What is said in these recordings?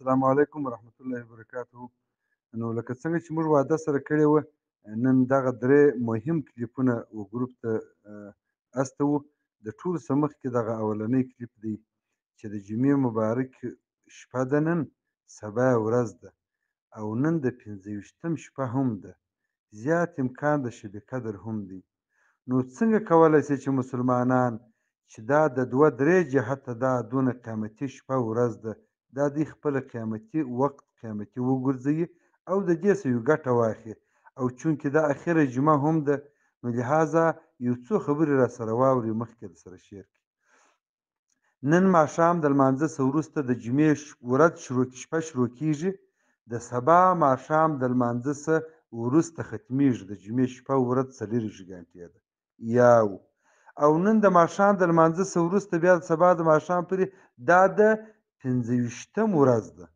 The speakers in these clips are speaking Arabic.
السلام علیکم ورحمت الله وبرکاته. نو لکه څنګه چې موږ وعده سره کړې و، نن دغه درې مهم کلیپونه و ګروپ ته استو. د ټول سمخ کې دغه اولنی کلیپ دی چې د جمعې مبارک شپه ده، نن سبا ورځ ده او نن د 25م شپه هم ده، زیات امکان د شبیه قدر هم دی. نو څنګه کولی شي چې مسلمانان چې دا د دوه درې جهته دا دونه قیمتي شپه ورځ ده، دا دوی خپله قیامتي وخت قیامتي وګرځوي او د دې څه یو ګټه واخلي، او چونکې دا اخره جمعه هم ده، نو لهذا یو څو خبرې راسره واوري مخکې درسره شیر کړي. نن ماښام د لمانځه څه وروسته د جمعې ورځ شپه شروع کیږي، د سبا ماښام د لمانځه څه وروسته ختمیږي. د جمعې شپه ورځ 4 ده یاو، او نن د ماښام د لمانځه څه وروسته بیا د سبا د ماښام پورې دا ده 25م ورځ ده.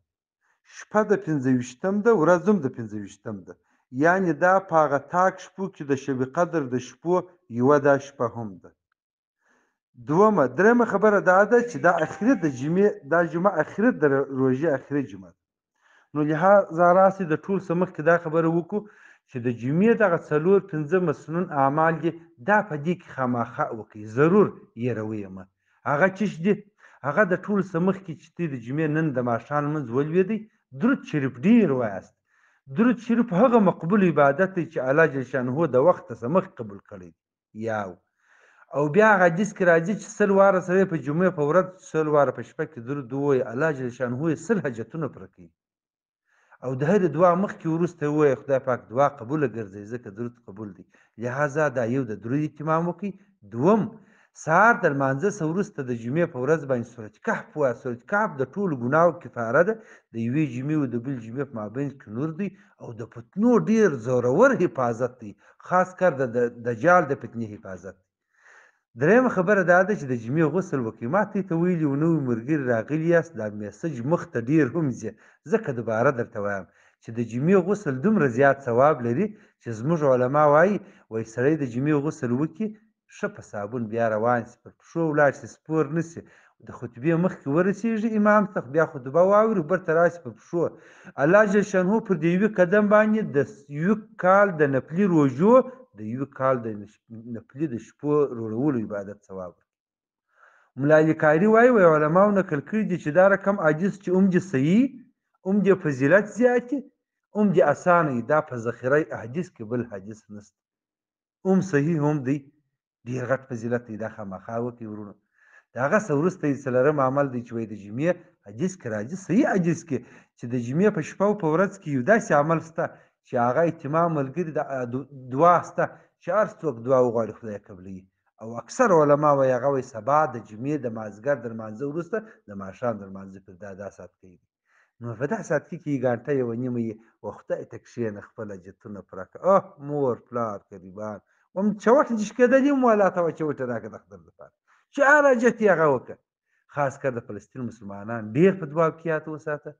شپه د 25م ده، ورځ هم د 25م ده، یعنې دا په هغه تاک شپو کې د شب قدر د شپو یوه دا شپه هم ده. درېمه خبره دا ده چې دا اخري د جمعې دا جمعه اخري د روژې اخري جمعه ده. نو لهذا راسي د ټول څه مخکې دا خبره وکړو چې د جمعې دغه 4-5 مسنون اعمال دي، دا په دې کې خامخا وکړئ، ضرور هېروئ مه. هغه چش دي؟ هغه د ټول سمخ کې چې ته د جمعې نن د ماښام لمونځ ولوېدی، درود شریف ډېر وایاست. درود شریف هغه مقبول عبادت دی چې الله جل شانه د وخته سمخ قبول کړی دی یاو. او بیا حدیث کې راځي چې 100 واره سړی په جمعې په ورځ 100 واره په شپه کې درود ووایي، الله جل شانه یې 100 حاجتونه پوره کوي. او د هرې دعا مخکې وروسته ووایي خدای پاک دعا قبوله ګرځوي، ځکه درود قبول دی. لهذا دا یو د درود اهتمام وکړي. دوم، سهار د لمانځه څه وروسته د جمعې په ورځ باندې سورت کهف ووایه. سورت کهف د ټولو ګناهو کفاره ده، د یوې جمعې او د بل جمعې په مابین کې نور دی، او د فتنو ډېر زورور حفاظت دی، خاص کر د دجال د فتنې حفاظت دی. درېیمه خبره دا ده چې د جمعې غسل وکړئ. ما ته ویلي و، نوي ملګري راغلي یاست، دا میسج مخ ته ډېر هم ځي، ځکه دوباره درته وایم چې د جمعې غسل دومره زیات ثواب لري چې زموږ علما وایي سړی د جمعې غسل وکړي، ښه په صابون بیا روان شي، پر پښو ولاړ شي، سپور نه شي، د خطبې مخکې ورسېږي امام ته، بیا خطبه واوري، بیرته راشي پر پښو. الله جل شانه پر د یوه قدم باندې د یوه کال د نفلي روژو، د یوه کال د نفلي د شپو روړولو عبادت ثواب ورکوي. ملالي کاري وایي علماو نقل کړي دي چې دا رقم عاجز چې هم دې صحیح، هم دې فضیلت زیاتي، هم دې اسانه، دا په ذخیره احادیث کې بل حدیث نشته، هم صحیح هم دی، ډېر غټ فضیلت دی. دا خامخا وکړئ وروڼه. د هغه څه وروسته یې څلورم عمل دی چې وایي د جمعې حدیث کې راځي، صحیح حدیث کې، چې د جمعې په شپه او په ورځ کې یو داسې عمل شته چې هغه اهتمام ملګري دعا شته چې هر څوک دعا وغواړي خدای قبلوي. او اکثر علما وایي هغه وایي سبا د جمعې د مازدیګر د لمانځه وروسته د ماښام د لمانځه پورې دا ساعت کوي. نو په دا ساعت کې یې ګانټه یوه نیمه یې و خدای ته کښېنه، خپل حاجتونه پوره کړه، اه مور پلار قریبان وم چوټ چې کېده دي مولاته و چوټ راکړه د خدای لپاره چې هر حاجت یې هغه وکړه. خاص کر د فلسطین مسلمانان ډېر په دعا کې یاد وساته،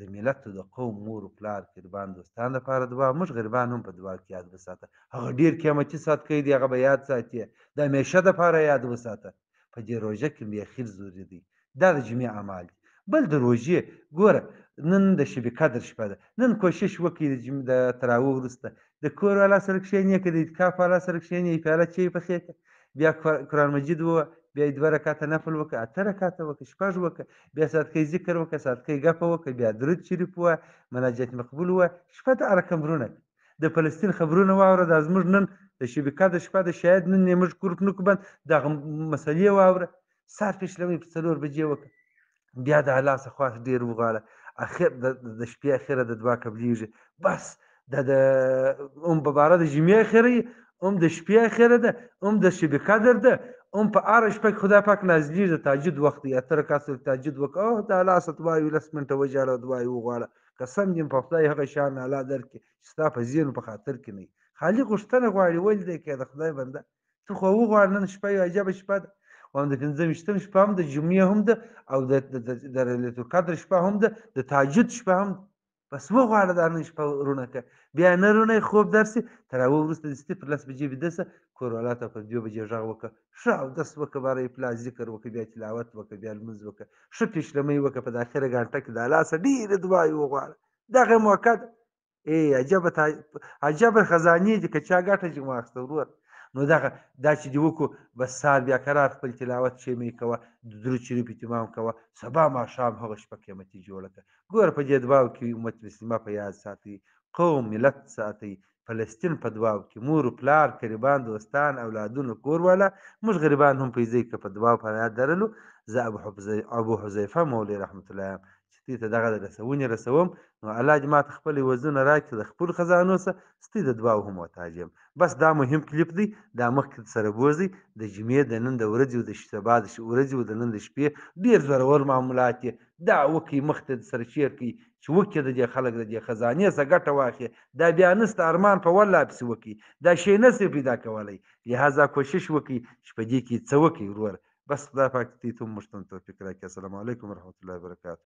د ملت د قوم مور پلار قربان دوستان لپاره دعا، موږ غریبان هم په دعا کې یاد وساته. هغه ډېر قیمتي سات کوي دی، هغه به یاد ساتي، د همیشه دپاره یاد وساته. په دې روژه کې بیا خیر ضروري دی. دا د جمعې اعمال دي. بل د روژې ګوره، نن د شبیه قدر شپه ده، نن کوشش وکړئ د تراویح وروسته د کور والا سره کښېنئ، که د اعتکاف والا سره کښېنئ، پیاله چای پخې کړه، بیا قرآن مجید ووایه، بیا 2 رکعته نفل وکړه، 8 رکعته وکړه، 6 وکړه، بیا ساتکۍ ذکر وکړه، ساتکۍ ګپه وکړه، بیا درود شریف ووایه، مناجات مقبول ووایه، شپه د هغه خبرونه د فلسطین خبرونه واوره. دا زموږ نن د شبیه قدر شپه ده، شاید نن یې موږ ګروپ نه کړو بند، دغه مسلې واوره، سهار پېشلمۍ په 4 بجې وکړه، بیا د الله څخه خواست ډېر وغواړه، اخر د شپې اخره د دعا قبلېږي. بس دا هم په باره د جمعې اخره یي، هم د شپې اخره ده، هم د شبیه قدر ده، هم په هره شپه کې خدای پاک نازلېږي. د تهجد وخت دی، 8 رکعته تهجد وکړه، اوه د الله څخه دعا یې 10 منټه وژاړه، دعا یې وغواړه، قسم دې په خدای هغه شان الله درکړي چې ستا په ذهنو په خاطر کې نه وي. خالي غوښتنه غواړي، ولې دی که د خدای بنده ته خو وغواړه. نن شپه یوه عجبه شپه ده، هم د 25م شپه هم د جمعې هم ده، او د لیلة القدر شپه هم ده، د تهجد شپه هم ده. بس وغواړه دا نن شپه ورونه که، بیا نه رونه خوب درسي، تراویح وروسته د 6 پر 10 بجې ویده شه، کۆرۆڵاتە پر دیۆ بە جێژاغ وەکە شاو دەست وەکە بەڕێی پلازی کرد وەکە بیا تیلاوەت وەکە بیا لمز وەکە شتیش لەمەی وەکە پەداخێرە گانتەکدا لاسە دیرە دوای وەغوارە داغێ موکەدە ئێ عەجەبە خەزانیەیە کە چاگاتەجی واخستە ورووەت نۆ داخە داچی دی وەکو بە سار بیا کەرار پل تیلاوەت چێمەیکەوە درو چیروپی تیمامکەوە سەبا ماشام هەوەش بە قیەمەتی جۆڵەکە گۆرە پە جێدواوکی ومەت مسلیما پە یاد ساتی قەوم ملەت ساتی فلسطین په دواو کې مور پلار قریبان دوستان اولادونو کور والا موږ غریبان هم پیزی که په دواو په یاد درلو زه ابو حذیفه مولوي رحمت الله چې دې ته دغه رسونې رسوم نو الله دې ماته خپل وزونه راکړي د خپل خزانو سه ستې د دواو هم محتاج یم بس دا مهم کلیپ دی دا مخکې سره بوزي د جمعې د نن د ورځې او د شتبا د ورځې او د نن د شپې ډېر زورور معاملات یې دا وکړي مخته سره شیر کړي چې وکړي د دې خلک د دې خزانې څخه ګټه واخلي دا بیا نسته ارمان په ولا پسې وکړي دا شی نسې پیدا کولی لهذا کوشش وکړي چې په دې کې څه وکړي ورور بس خدای پاک دې ته موږ ته توفیق راکړي. السلام علیکم ورحمة الله وبرکاته.